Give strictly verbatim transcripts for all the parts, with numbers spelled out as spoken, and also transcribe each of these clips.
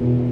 Yeah.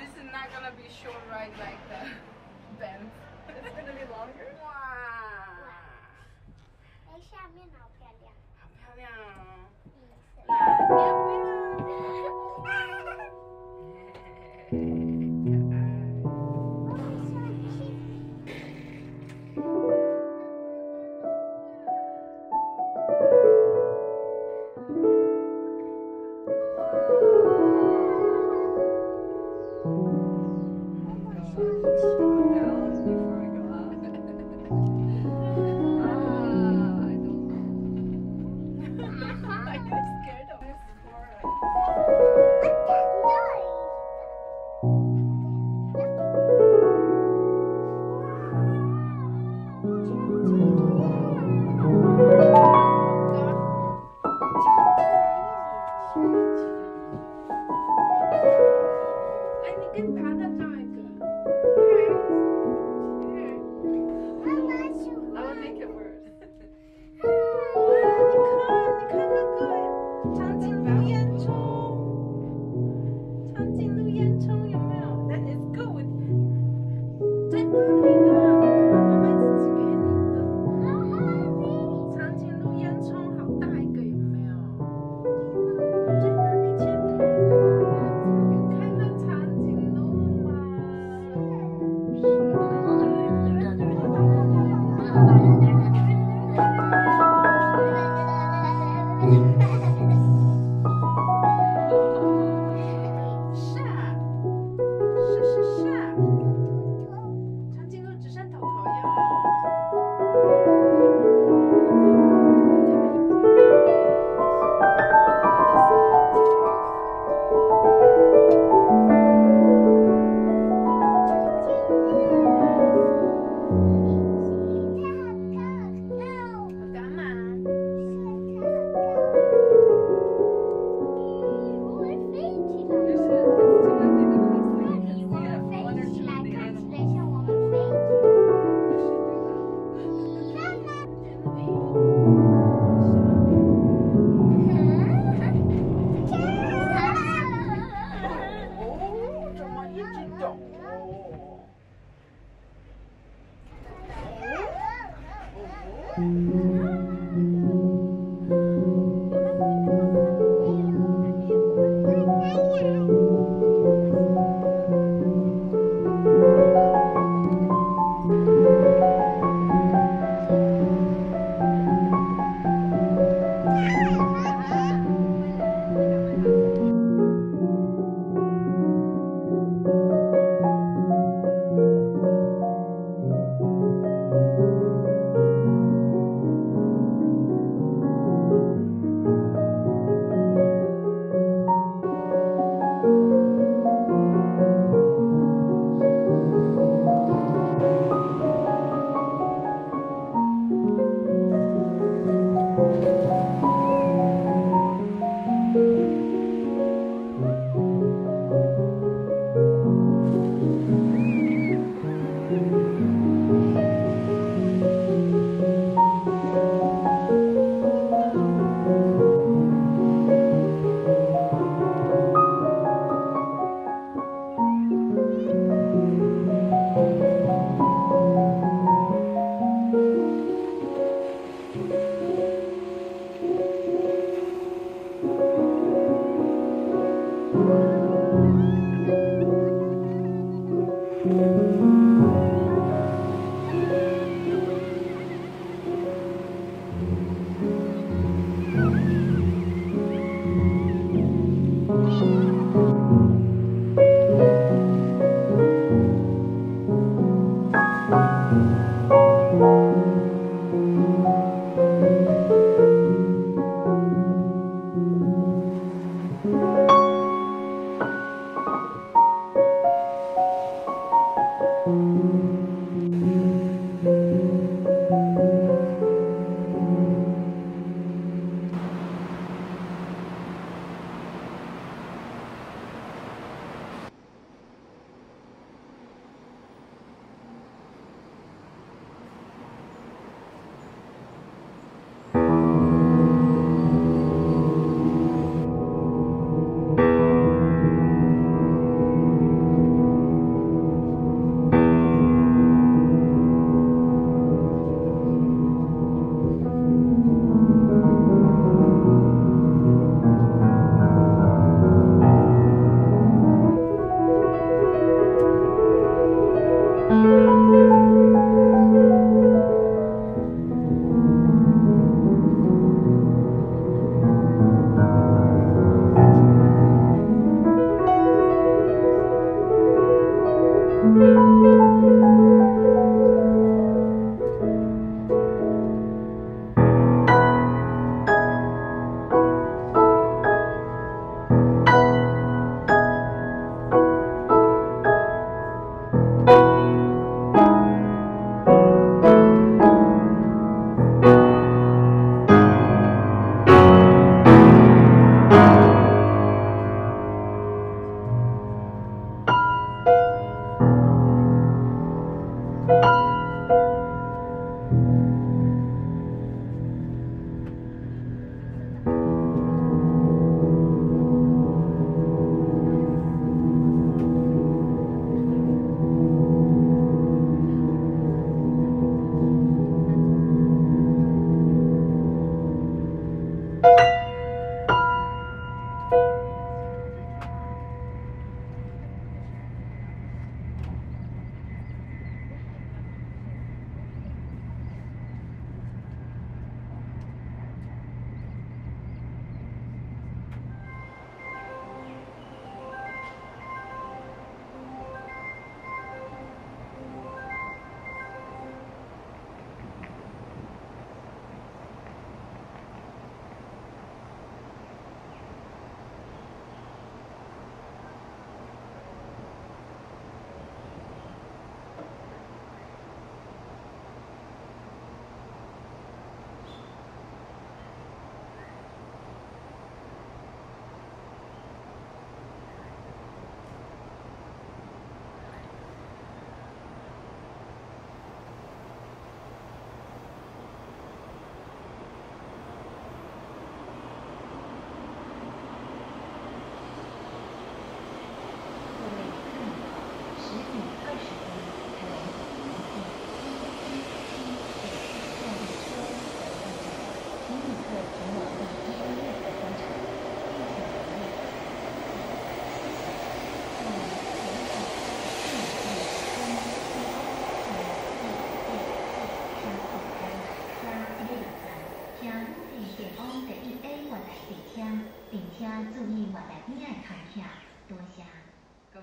This is not gonna be short ride like the bend. It's gonna be longer. Wow. Wow.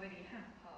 already have